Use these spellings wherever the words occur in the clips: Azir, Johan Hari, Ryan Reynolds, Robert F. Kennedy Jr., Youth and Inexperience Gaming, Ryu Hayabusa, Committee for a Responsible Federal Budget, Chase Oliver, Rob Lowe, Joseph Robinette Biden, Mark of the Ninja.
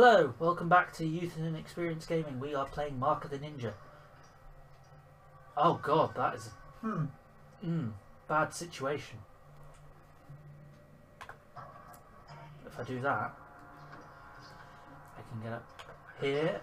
Hello, welcome back to Youth and Inexperience Gaming. We are playing Mark of the Ninja. Oh god, that is a bad situation. If I do that, I can get up here.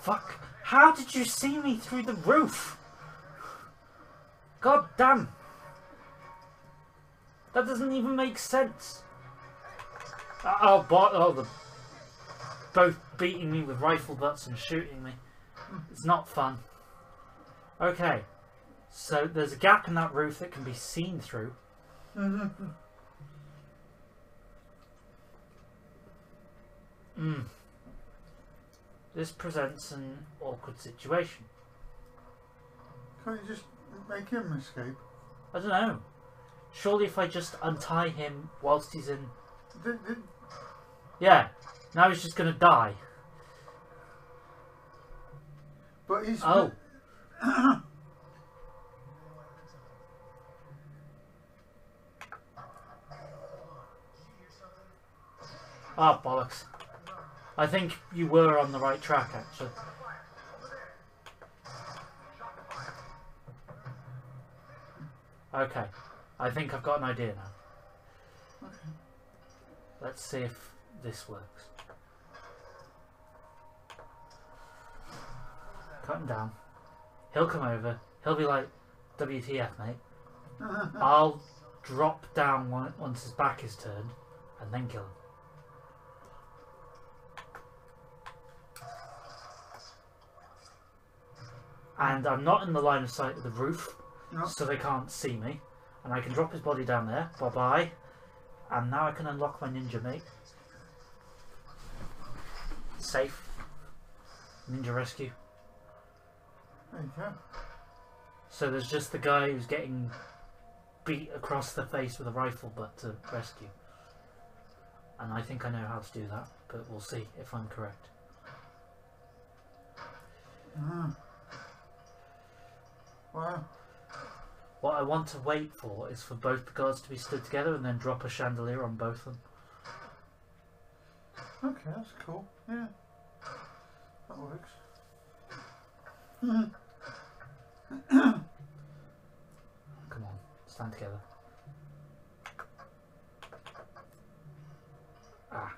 Fuck! How did you see me through the roof? God damn! That doesn't even make sense. They're both beating me with rifle butts and shooting me. It's not fun. Okay, so there's a gap in that roof that can be seen through. This presents an awkward situation. Can't you just make him escape? I don't know. Surely if I just untie him whilst he's in... Yeah, now he's just going to die. But he's... Oh. Ah, bollocks. I think you were on the right track, actually. Okay, I think I've got an idea now. Okay. Let's see if this works. Cut him down. He'll come over. He'll be like, WTF, mate. I'll drop down once his back is turned, and then kill him. And I'm not in the line of sight of the roof, so they can't see me. And I can drop his body down there. Bye-bye. And now I can unlock my ninja mate. Safe. Ninja rescue. There you go. So there's just the guy who's getting beat across the face with a rifle butt to rescue. And I think I know how to do that, but we'll see if I'm correct. Wow. What I want to wait for is for both the guards to be stood together and then drop a chandelier on both of them. Okay, that's cool. Yeah. That works. Come on, stand together. Ah.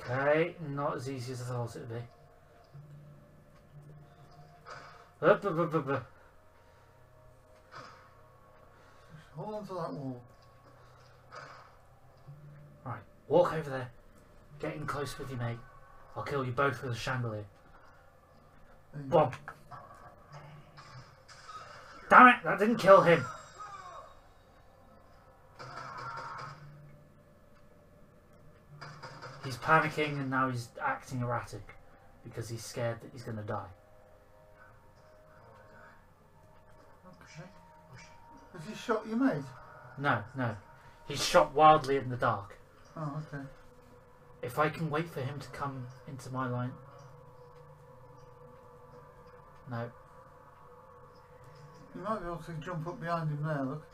Okay, not as easy as I thought it would be. Just hold on to that wall. Right, walk over there. Get in close with you, mate. I'll kill you both with a chandelier. Bomb. Damn it, that didn't kill him. He's panicking and now he's acting erratic because he's scared that he's going to die. Has he shot you, mate? No, no. He's shot wildly in the dark. Oh, okay. If I can wait for him to come into my line... No. You might be able to jump up behind him there, look.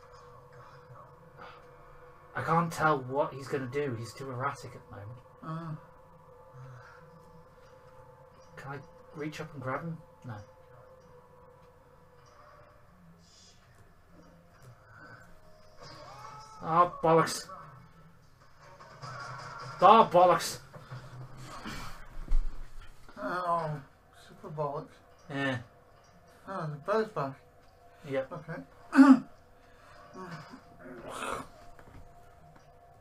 I can't tell what he's going to do. He's too erratic at the moment. Can I reach up and grab him? No. Oh, bollocks. Oh, bollocks. Oh, super bollocks. Yeah. Oh, the bird's back. Yep. Okay.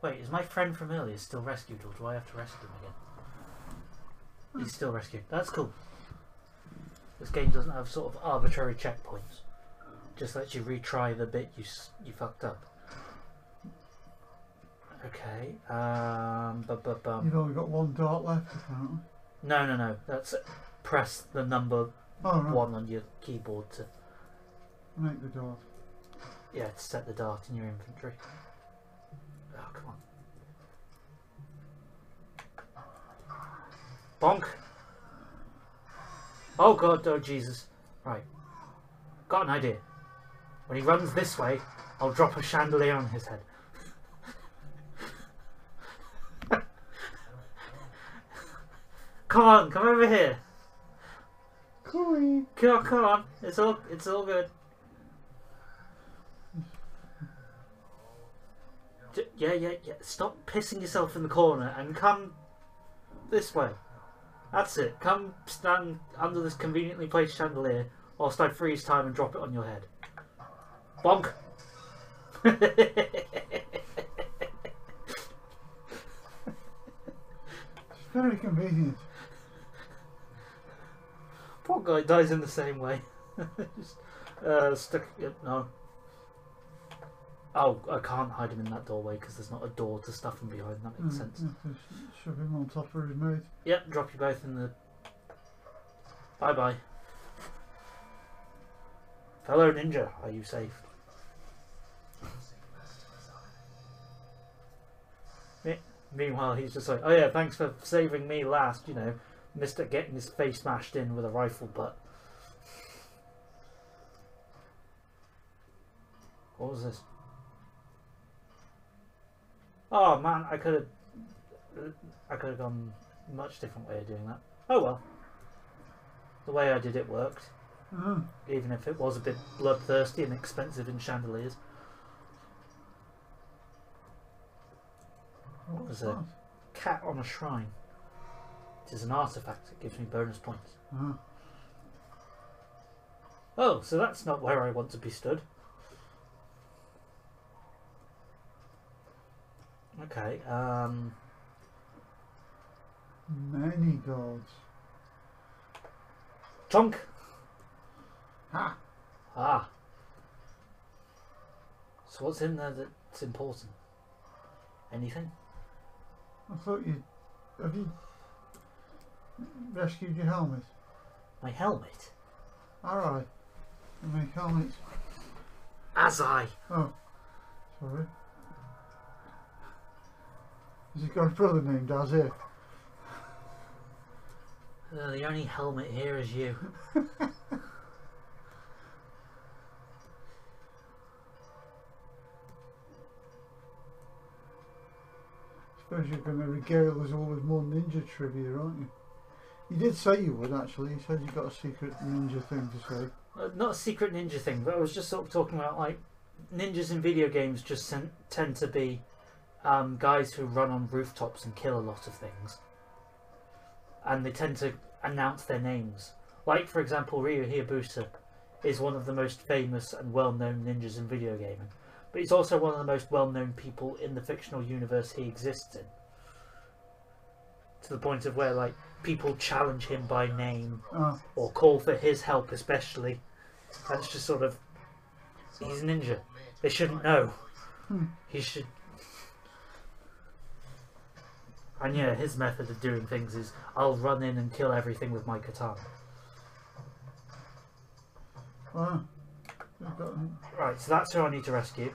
Wait, is my friend from earlier still rescued, or do I have to rescue him again? He's still rescued. That's cool. This game doesn't have sort of arbitrary checkpoints. Just lets you retry the bit you fucked up. Okay, You've only got one dart left, apparently. No, no, no. That's press the number one on your keyboard to Make the dart. Yeah, to set the dart in your inventory. Oh, come on. Bonk. Oh god, oh Jesus. Right. Got an idea. When he runs this way, I'll drop a chandelier on his head. Come on, come over here. Chloe. Come on. It's all good. Yeah. Stop pissing yourself in the corner and come this way. That's it. Come stand under this conveniently placed chandelier whilst I freeze time and drop it on your head. Bonk. It's very convenient. Poor guy dies in the same way. Just stuck. No. Oh, I can't hide him in that doorway because there's not a door to stuff him behind. That makes sense. Shove him on top of his mate. Yep, drop you both in the. Bye bye. Fellow ninja, are you safe? Meanwhile, he's just like, oh yeah, thanks for saving me last, you know, Mr. Getting his face smashed in with a rifle butt. What was this? Oh man, I could have gone a much different way of doing that. Oh well, the way I did it worked, even if it was a bit bloodthirsty and expensive in chandeliers. What was a cat on a shrine? It is an artifact. It gives me bonus points. Oh, so that's not where I want to be stood. Okay, many gods. Chonk! Ha! Ah! So what's in there that's important? Anything? I thought you... Have you rescued your helmet? My helmet? Alright. My helmet. As I! Oh, sorry. He's got a brother named Azir. The only helmet here is you. Suppose you're going to regale us all with more ninja trivia, aren't you? You did say you would, actually. You said you got a secret ninja thing to say. Not a secret ninja thing, but I was just sort of talking about, like, ninjas in video games just tend to be guys who run on rooftops and kill a lot of things, and they tend to announce their names. Like, for example, Ryu Hayabusa is one of the most famous and well-known ninjas in video gaming, but he's also one of the most well-known people in the fictional universe he exists in, to the point of where, like, people challenge him by name or call for his help especially. That's just sort of, he's a ninja, they shouldn't know. He should. And yeah, his method of doing things is, I'll run in and kill everything with my katana. Wow. Right, so that's who I need to rescue.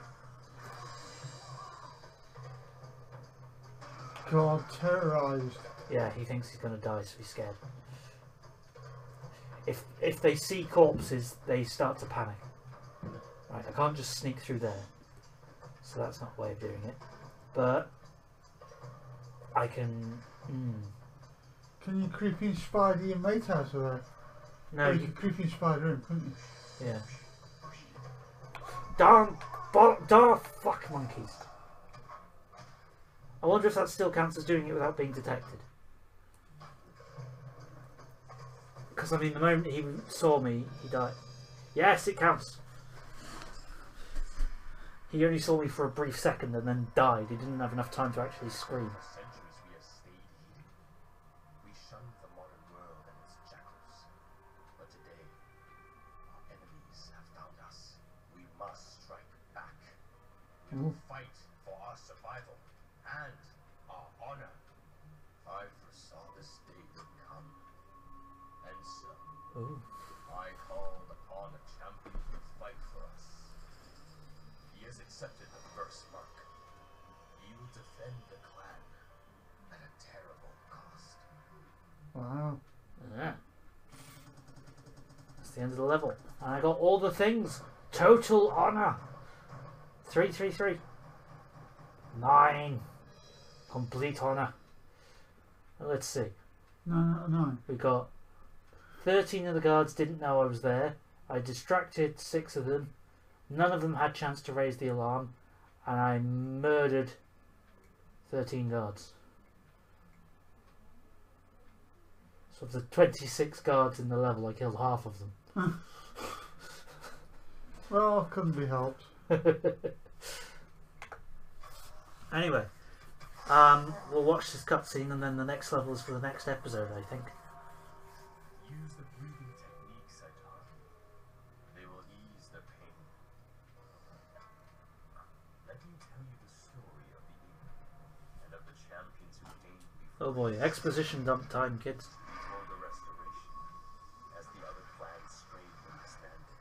God, terrorised. Yeah, he thinks he's going to die, so he's scared. If they see corpses, they start to panic. Right, I can't just sneak through there. So that's not a way of doing it. But... I can. Can you creepy spider your mate out of that? No. Or you can creepy spider him, couldn't you? Yeah. Darn fuck monkeys. I wonder if that still counts as doing it without being detected. Because I mean, the moment he saw me, he died. Yes, it counts. He only saw me for a brief second and then died. He didn't have enough time to actually scream. Will fight for our survival and our honor. I foresaw this day would come, and so I called upon a champion to fight for defend the clan at a terrible cost. Wow. Yeah. That's the end of the level. And I got all the things. Total honor. 333. 9. Complete honor. Let's see. 9 out of 9. We got 13 of the guards didn't know I was there. I distracted 6 of them. None of them had chance to raise the alarm, and I murdered 13 guards. So of the 26 guards in the level, I killed half of them. Well, couldn't be helped. Anyway, we'll watch this cutscene, and then the next level is for the next episode, I think. Use the breathing techniques I taught you. They will ease the pain. Let me tell you the story of the evil and of the champions who came before. Oh boy, exposition dump time, kids. Before the restoration, as the other clans strayed from the standard,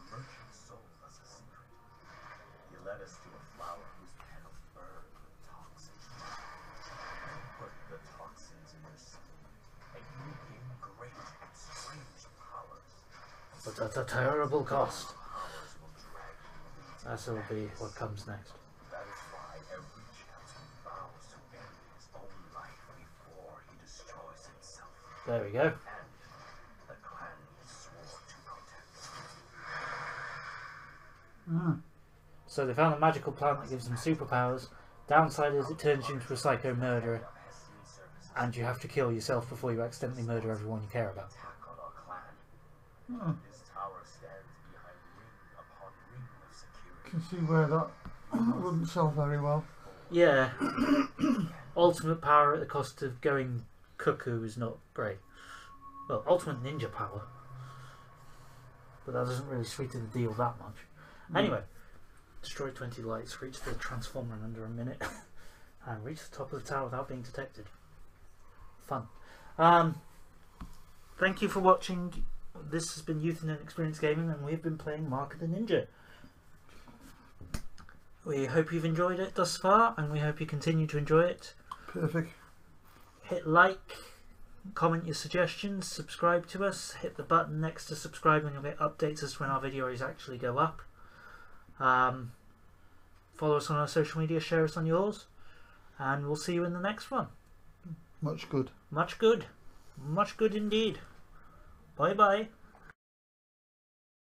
a merchant sold us a secret. He led us to a flower whose petals burned with toxins. He put the toxins in your skin. And you gain great and strange powers. But at a terrible cost. That will be what comes next. That is why every champion vows to end his own life before he destroys himself. There we go. And the clan swore to protect. So they found a magical plant that gives them superpowers. Downside is it turns you into a psycho murderer. And you have to kill yourself before you accidentally murder everyone you care about. This tower stands behind ring upon ring of security. Can see where that wouldn't sell very well. Yeah. Ultimate power at the cost of going cuckoo is not great. Well, ultimate ninja power. But that doesn't really sweeten the deal that much. Anyway, destroy 20 lights, reach the transformer in under a minute, and reach the top of the tower without being detected. Fun. Thank you for watching. This has been Youth and Inexperience Gaming, and we've been playing Mark of the Ninja. We hope you've enjoyed it thus far, and we hope you continue to enjoy it. Perfect. Hit like, comment your suggestions, subscribe to us, hit the button next to subscribe and you'll get updates as to when our videos actually go up. Follow us on our social media, share us on yours, and we'll see you in the next one. Much good. Much good. Much good indeed. Bye bye.